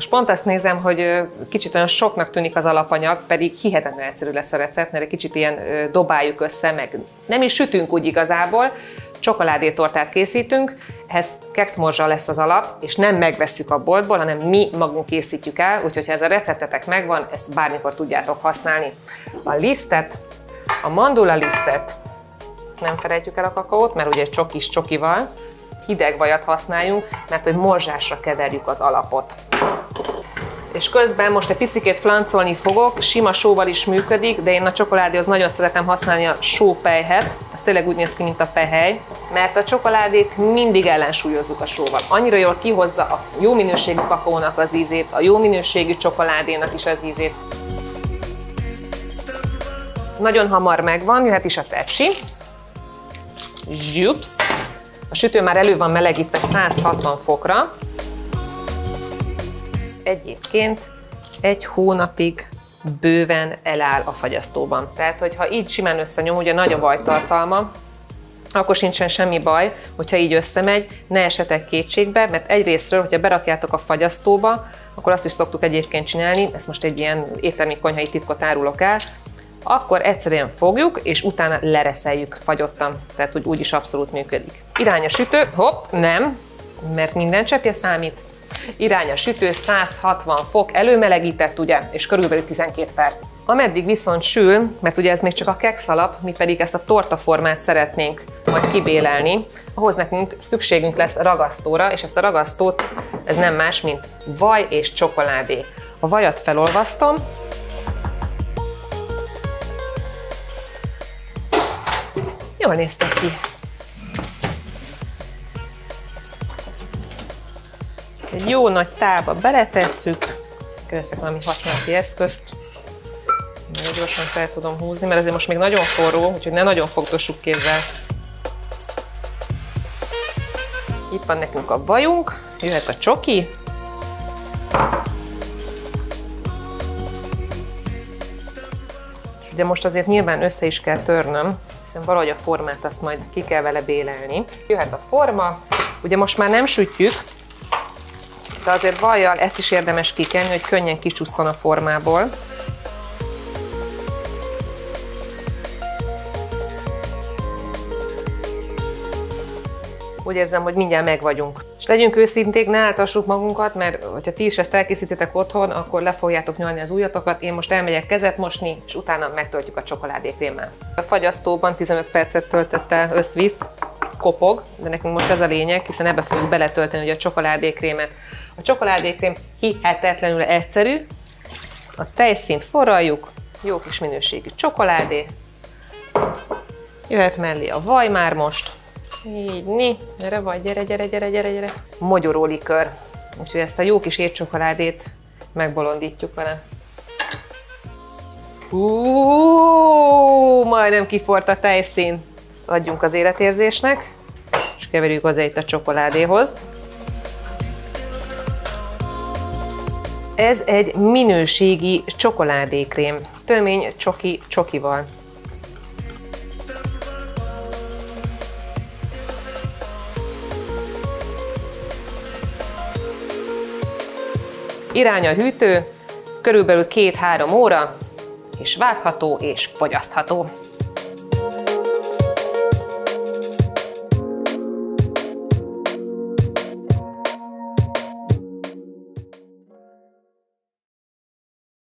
Most pont azt nézem, hogy kicsit olyan soknak tűnik az alapanyag, pedig hihetetlen egyszerű lesz a recept, mert egy kicsit ilyen dobáljuk össze, meg nem is sütünk úgy igazából. Csokoládétortát készítünk, ehhez kexmorzsa lesz az alap, és nem megvesszük a boltból, hanem mi magunk készítjük el, úgyhogy ha ez a receptetek megvan, ezt bármikor tudjátok használni. A lisztet, a mandula lisztet, nem felejtjük el a kakaót, mert ugye csokis csokival, hideg vajat használjunk, mert hogy morzsásra keverjük az alapot. És közben most egy picikét flancolni fogok, sima sóval is működik, de én a csokoládéhoz nagyon szeretem használni a sópelyhet. Ez tényleg úgy néz ki, mint a pehely, mert a csokoládét mindig ellensúlyozzuk a sóval. Annyira jól kihozza a jó minőségű kakaónak az ízét, a jó minőségű csokoládénak is az ízét. Nagyon hamar megvan, jöhet is a tepsi. Zsupsz! A sütő már elő van melegítve 160 fokra. Egyébként egy hónapig bőven eláll a fagyasztóban. Tehát, hogyha így simán összenyom, ugye nagy a vajtartalma, akkor sincsen semmi baj, hogyha így összemegy, ne esetek kétségbe, mert egyrésztről, hogyha berakjátok a fagyasztóba, akkor azt is szoktuk egyébként csinálni, ezt most egy ilyen éttermi konyhai titkot árulok el, akkor egyszerűen fogjuk, és utána lereszeljük fagyottan, tehát úgy is abszolút működik. Irány a sütő, hopp, nem, mert minden cseppje számít. Irány a sütő, 160 fok, előmelegített ugye, és körülbelül 12 perc. Ameddig viszont sül, mert ugye ez még csak a keksz alap, mi pedig ezt a tortaformát szeretnénk majd kibélelni, ahhoz nekünk szükségünk lesz ragasztóra, és ezt a ragasztót, ez nem más, mint vaj és csokoládé. A vajat felolvasztom, jól néztek ki. Egy jó nagy tálba beletesszük, keresek valami használati eszközt, nagyon gyorsan fel tudom húzni, mert ezért most még nagyon forró, úgyhogy ne nagyon fogdossuk kézzel. Itt van nekünk a vajunk, jöhet a csoki. És ugye most azért nyilván össze is kell törnöm, hiszen valahogy a formát azt majd ki kell vele bélelni. Jöhet a forma, ugye most már nem sütjük, de azért vajjal ezt is érdemes kikenni, hogy könnyen kicsusszon a formából. Úgy érzem, hogy mindjárt megvagyunk. És legyünk őszinték, ne áltassuk magunkat, mert ha ti is ezt elkészítitek otthon, akkor le fogjátok nyolni az ujjatokat. Én most elmegyek kezet mosni, és utána megtöltjük a csokoládékrémmel. A fagyasztóban 15 percet töltött el összvisz, kopog, de nekünk most ez a lényeg, hiszen ebbe fogjuk beletölteni ugye a csokoládékrémet. A csokoládékrém hihetetlenül egyszerű, a tejszínt forraljuk, jó kis minőségű csokoládé, jöhet mellé a vaj már most, így, gyere vaj, gyere. Mogyoró likör, úgyhogy ezt a jó kis étcsokoládét megbolondítjuk vele. Majdnem kifort a tejszín. Adjunk az életérzésnek, és keverjük hozzá itt a csokoládéhoz. Ez egy minőségi csokoládékrém, tömény csoki csokival. Irány a hűtő, körülbelül 2-3 óra, és vágható és fogyasztható.